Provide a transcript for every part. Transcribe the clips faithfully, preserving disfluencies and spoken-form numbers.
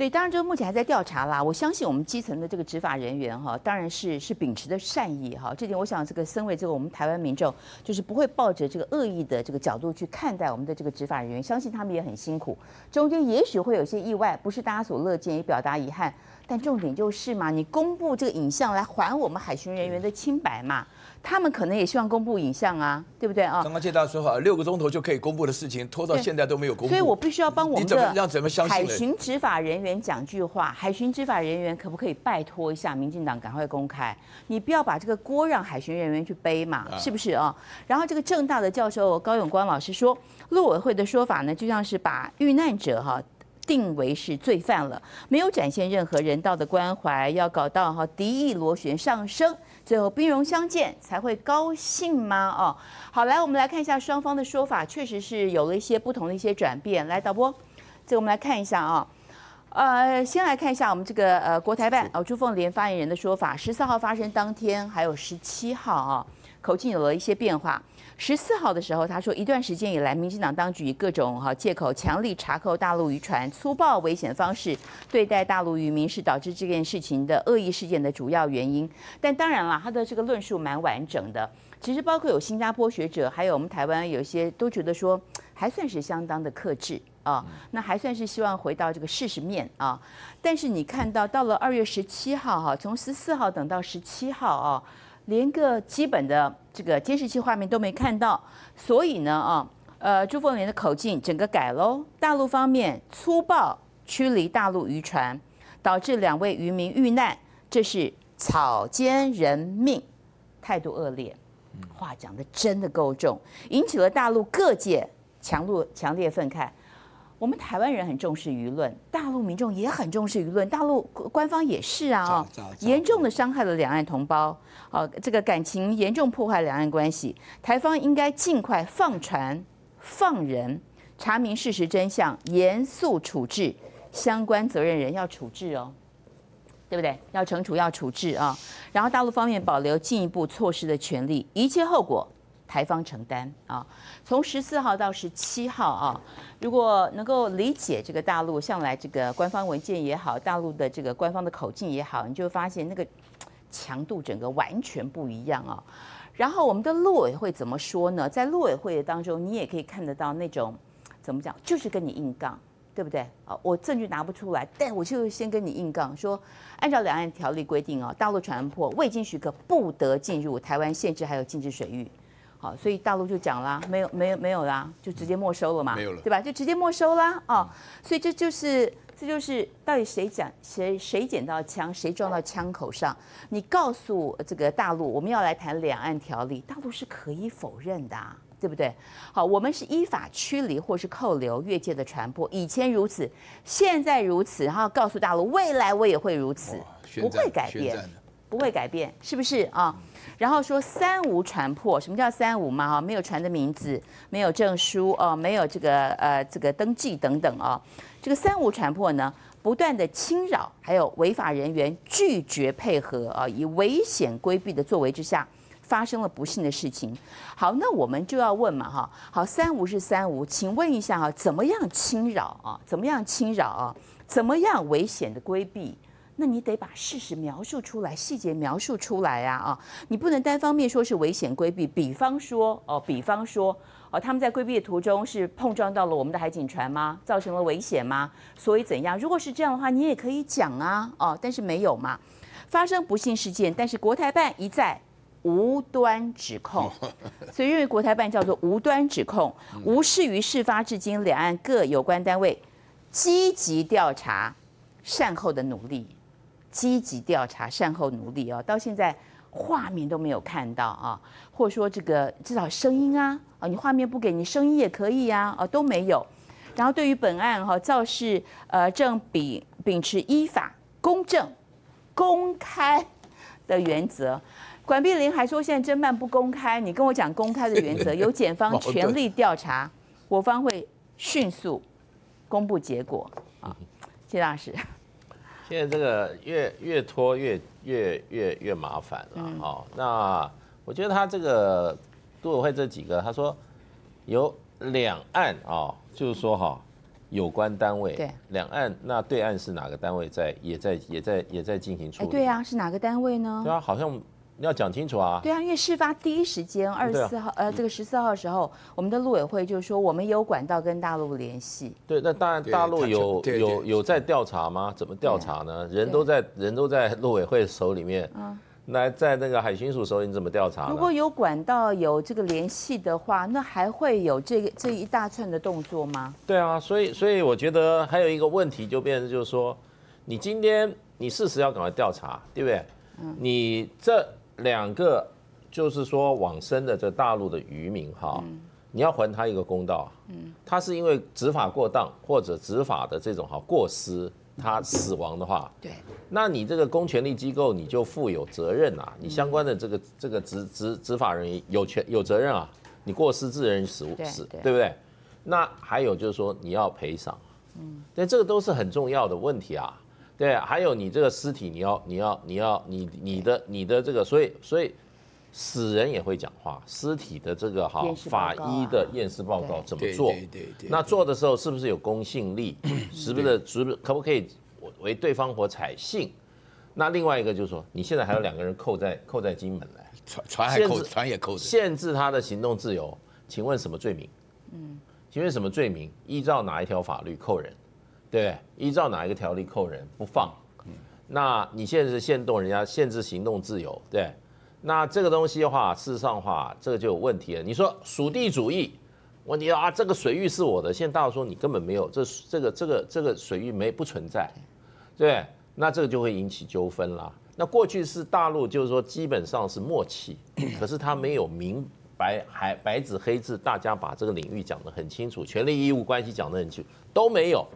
对，当然，这个目前还在调查啦。我相信我们基层的这个执法人员哈，当然是是秉持的善意哈。这点我想，这个身为这个我们台湾民众，就是不会抱着这个恶意的这个角度去看待我们的这个执法人员，相信他们也很辛苦。中间也许会有些意外，不是大家所乐见，也表达遗憾。但重点就是嘛，你公布这个影像来还我们海巡人员的清白嘛。他们可能也希望公布影像啊，对不对啊？刚刚介大家说好，六个钟头就可以公布的事情，拖到现在都没有公布。所以我必须要帮我们的海巡执法人员讲句话。海巡执法人员可不可以拜托一下民进党赶快公开？你不要把这个锅让海巡人员去背嘛，啊、是不是啊？然后这个政大的教授高永光老师说，陆委会的说法呢，就像是把遇难者哈、啊。 定为是罪犯了，没有展现任何人道的关怀，要搞到哈敌意螺旋上升，最后兵戎相见才会高兴吗？哦，好，来我们来看一下双方的说法，确实是有了一些不同的一些转变。来，导播，这我们来看一下啊、哦，呃，先来看一下我们这个呃国台办哦朱凤莲发言人的说法，十四号发生当天，还有十七号啊、哦。 口径有了一些变化。十四号的时候，他说，一段时间以来，民进党当局以各种哈借口强力查扣大陆渔船，粗暴危险方式对待大陆渔民，是导致这件事情的恶意事件的主要原因。但当然了，他的这个论述蛮完整的。其实包括有新加坡学者，还有我们台湾有一些都觉得说，还算是相当的克制啊，那还算是希望回到这个事实面啊。但是你看到到了二月十七号哈、啊，从十四号等到十七号啊。 连个基本的这个监视器画面都没看到，所以呢啊，呃，朱凤莲的口径整个改喽。大陆方面粗暴驱离大陆渔船，导致两位渔民遇难，这是草菅人命，态度恶劣，话讲得真的够重，引起了大陆各界强烈强烈愤慨。 我们台湾人很重视舆论，大陆民众也很重视舆论，大陆官方也是啊、哦，严重的伤害了两岸同胞，哦，这个感情严重破坏两岸关系，台方应该尽快放船、放人，查明事实真相，严肃处置相关责任人，要处置哦，对不对？要惩处，要处置啊、哦。然后大陆方面保留进一步措施的权利，一切后果。 台方承担啊，从十四号到十七号啊，如果能够理解这个大陆向来这个官方文件也好，大陆的这个官方的口径也好，你就会发现那个强度整个完全不一样啊。然后我们的陆委会怎么说呢？在陆委会的当中，你也可以看得到那种怎么讲，就是跟你硬杠，对不对？啊，我证据拿不出来，但我就先跟你硬杠，说按照两岸条例规定啊，大陆船舶未经许可不得进入台湾限制还有禁止水域。 好，所以大陆就讲啦，没有，没有，没有啦，就直接没收了嘛，没有了，对吧？就直接没收啦，哦，所以这就是，这就是到底谁捡谁谁捡到枪，谁撞到枪口上？你告诉这个大陆，我们要来谈两岸条例，大陆是可以否认的、啊，对不对？好，我们是依法驱离或是扣留越界的船舶，以前如此，现在如此，然后告诉大陆，未来我也会如此，不会改变。 不会改变，是不是啊？然后说三无船舶，什么叫三无嘛？哈，没有船的名字，没有证书哦，没有这个呃这个登记等等啊。这个三无船舶呢，不断的侵扰，还有违法人员拒绝配合啊，以危险规避的作为之下，发生了不幸的事情。好，那我们就要问嘛，哈，好，三无是三无，请问一下啊，怎么样侵扰啊？怎么样侵扰啊？怎么样危险的规避？ 那你得把事实描述出来，细节描述出来啊！啊，你不能单方面说是危险规避。比方说，哦，比方说，哦，他们在规避的途中是碰撞到了我们的海警船吗？造成了危险吗？所以怎样？如果是这样的话，你也可以讲啊！哦，但是没有嘛，发生不幸事件，但是国台办一再无端指控，所以认为国台办叫做无端指控，无视于事发至今两岸各有关单位积极调查、善后的努力。 积极调查、善后努力哦，到现在画面都没有看到啊，或者说这个至少声音啊，啊你画面不给你声音也可以呀，啊都没有。然后对于本案哈、啊，肇事呃正秉秉持依法、公正、公开的原则。管碧玲还说，现在侦办不公开，你跟我讲公开的原则，由检方全力调查，我方会迅速公布结果啊，谢大使。 现在这个越越拖越越越越麻烦了哈、嗯哦。那我觉得他这个陆委会这几个，他说有两岸啊、哦，就是说哈、哦，有关单位，对，两岸那对岸是哪个单位在也在也在也在进行处理？哎、对啊，是哪个单位呢？对啊，好像你要讲清楚啊。对啊，因为事发第一时间二十四号，呃，这个十四号的时候，我们的陆委会就说我们有管道跟大陆联系。对，那当然大陆有有有在调查吗？怎么调查呢？人都在人都在陆委会手里面。嗯。 那在那个海巡署手里你怎么调查呢？如果有管道有这个联系的话，那还会有这个这一大串的动作吗？对啊，所以所以我觉得还有一个问题就变成就是说，你今天你事实要赶快调查，对不对？嗯、你这两个就是说往生的这大陆的渔民哈，嗯、你要还他一个公道。嗯，他是因为执法过当或者执法的这种哈过失。 他死亡的话，对，那你这个公权力机构你就负有责任啊，你相关的这个这个执执执法人员有权有责任啊，你过失致人死死，对不对？那还有就是说你要赔偿，嗯，对，这个都是很重要的问题啊，对，还有你这个尸体你要你要你要你你的你的这个，所以所以死人也会讲话，尸体的这个哈法医的验尸报告怎么做？那做的时候是不是有公信力？是不是是不是可不可以为对方或采信？那另外一个就是说，你现在还有两个人扣在扣在金门来，船船还扣船也扣着，限制他的行动自由。请问什么罪名？嗯，请问什么罪名？依照哪一条法律扣人？对不对？依照哪一个条例扣人不放？那你现在是限动人家限制行动自由，对？ 那这个东西的话，事实上的话，这个就有问题了。你说属地主义，问题啊，这个水域是我的。现在大陆说你根本没有，这这个这个这个水域没不存在，对，那这个就会引起纠纷啦。那过去是大陆就是说基本上是默契，可是他没有明白还白纸黑字，大家把这个领域讲得很清楚，权利义务关系讲得很清楚，都没有。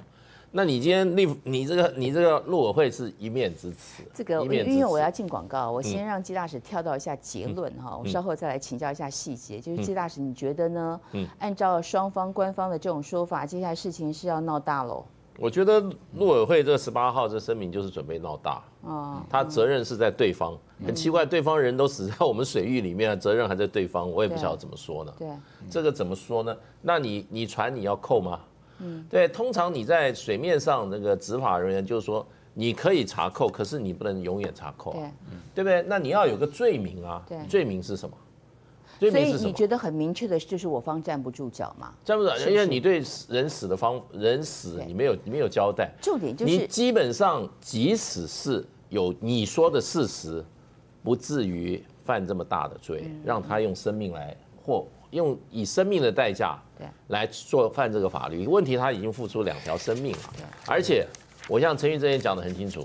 那你今天立你这个你这个陆委会是一面之词，这个因为我要进广告，我先让纪大使跳到一下结论哈，嗯、我稍后再来请教一下细节。嗯、就是纪大使，你觉得呢？嗯、按照双方官方的这种说法，接下来事情是要闹大喽？我觉得陆委会这十八号这声明就是准备闹大啊，嗯、他责任是在对方，嗯、很奇怪，对方人都死在我们水域里面，责任还在对方，我也不晓得怎么说呢。对，对这个怎么说呢？那你你船你要扣吗？ 嗯，对，通常你在水面上那个执法人员就是说，你可以查扣，可是你不能永远查扣、啊，对，对不对？那你要有个罪名啊，罪名是什么？罪名是什么？所以你觉得很明确的就是我方站不住脚嘛？站不住脚，因为你对人死的方人死你没有你没有交代，重点就是你基本上即使是有你说的事实，不至于犯这么大的罪，嗯、让他用生命来或。 用以生命的代价来做犯这个法律问题，他已经付出两条生命了。而且，我像陈玉珍也讲得很清楚，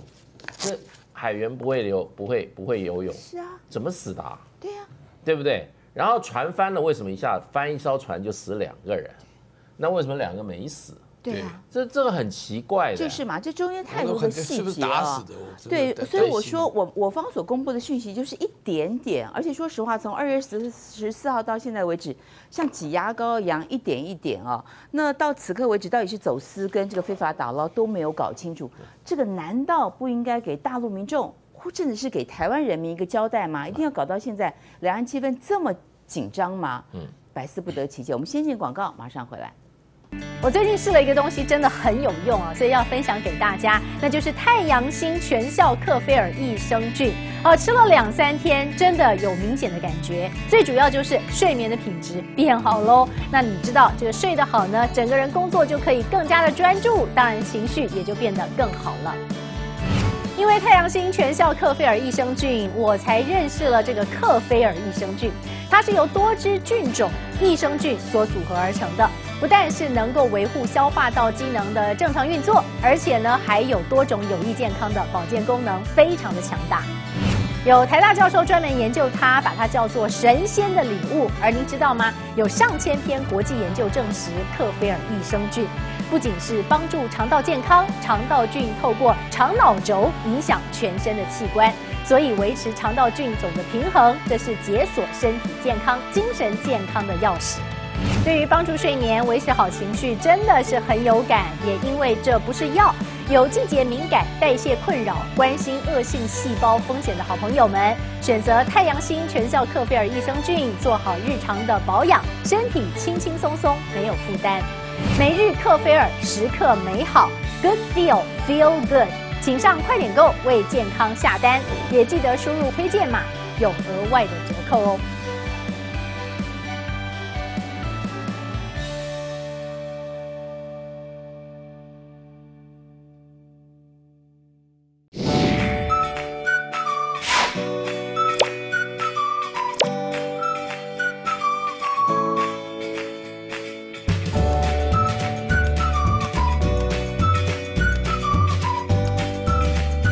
这海员不会游，不会不会游泳，是啊，怎么死的、啊？对呀、啊，对不对？然后船翻了，为什么一下翻一艘船就死两个人？那为什么两个没死？ 对啊，这这个很奇怪的，就是嘛，这中间太多的细节啊。对，所以我说我我方所公布的讯息就是一点点，而且说实话，从二月十十四号到现在为止，像挤牙膏一样一点一点啊。那到此刻为止，到底是走私跟这个非法打捞都没有搞清楚，这个难道不应该给大陆民众，甚至是给台湾人民一个交代吗？一定要搞到现在两岸气氛这么紧张吗？嗯，百思不得其解。我们先进广告，马上回来。 我最近试了一个东西，真的很有用啊，所以要分享给大家，那就是太阳星全效克菲尔益生菌。哦、呃，吃了两三天，真的有明显的感觉。最主要就是睡眠的品质变好喽。那你知道这个睡得好呢，整个人工作就可以更加的专注，当然情绪也就变得更好了。 因为太阳星全效克菲尔益生菌，我才认识了这个克菲尔益生菌。它是由多支菌种益生菌所组合而成的，不但是能够维护消化道机能的正常运作，而且呢还有多种有益健康的保健功能，非常的强大。有台大教授专门研究它，把它叫做神仙的礼物。而您知道吗？有上千篇国际研究证实，克菲尔益生菌。 不仅是帮助肠道健康，肠道菌透过肠脑轴影响全身的器官，所以维持肠道菌种的平衡，这是解锁身体健康、精神健康的钥匙。对于帮助睡眠、维持好情绪，真的是很有感。也因为这不是药，有季节敏感、代谢困扰、关心恶性细胞风险的好朋友们，选择太阳星全效克菲尔益生菌，做好日常的保养，身体轻轻松松，没有负担。每日克菲尔，时刻美好 ，Good Feel Feel Good， 请上快点购为健康下单，也记得输入推荐码，有额外的折扣哦。